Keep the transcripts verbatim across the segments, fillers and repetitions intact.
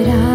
I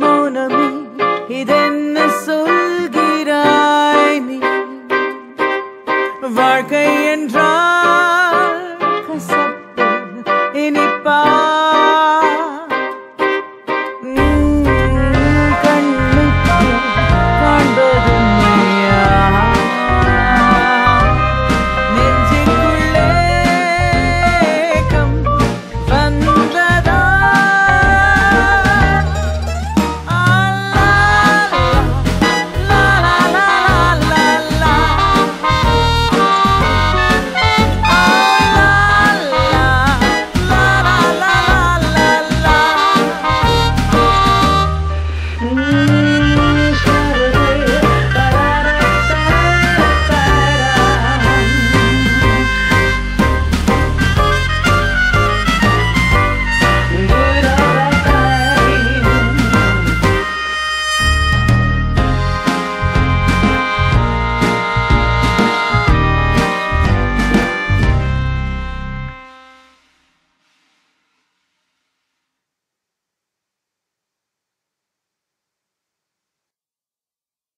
Monami, he then.